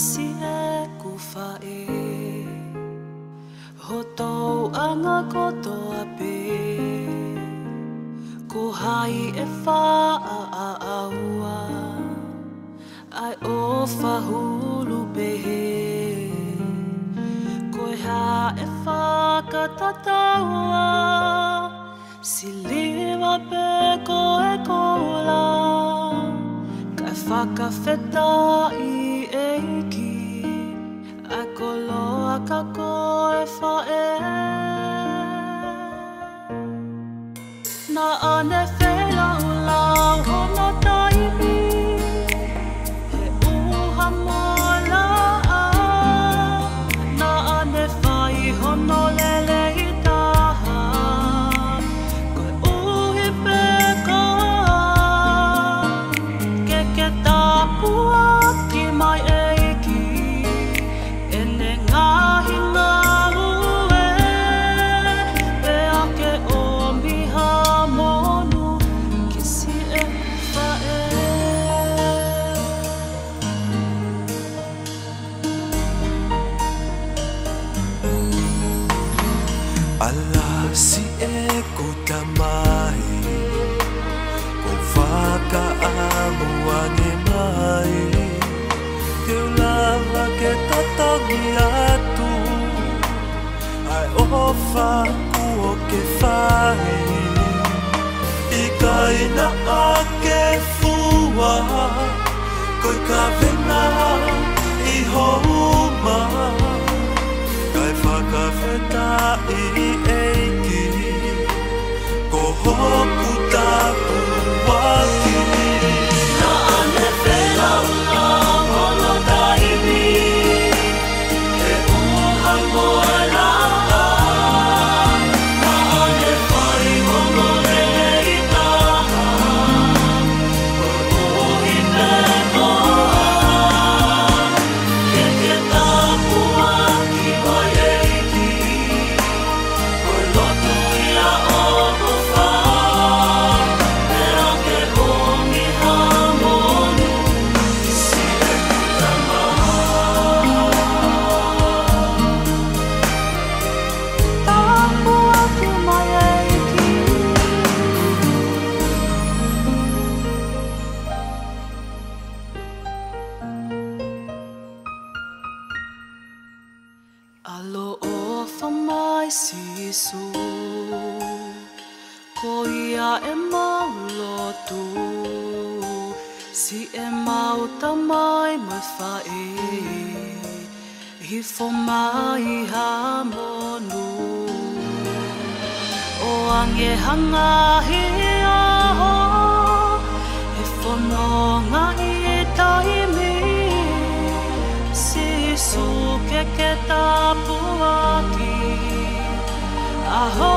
sinek ufae hotou anga koto ape kohai e faaua ai o fahulu pehe koiha e fakatataua silima pe koe kola kai fakafetai Eiki, a coloa kakoe fae. Na ane fela ulau hona taimi, he uha mola. Na ane fai hono lele itaha, koe uhi pekoa, keke tapua. Ala si eko tamai, ko faka amu ange mai. Teu lava ke tatangi atu, ai ofa kuo ke fai. Ikai na ake fua, koi kavena I houma. Kai fakafeta I eiki, ko hoku tapu waki. Na ane fela ula hono taimi, he uha moela. Na ane fai hono lele I taha, ko uhi mekoa. Keke tapu waki mai Alo ofa mai sisu koia e maulo tu si e mauta mai mafae hifo mai hamonu o ange hanga hi aho hifo nonga I taimi sisu keke tapuaki aho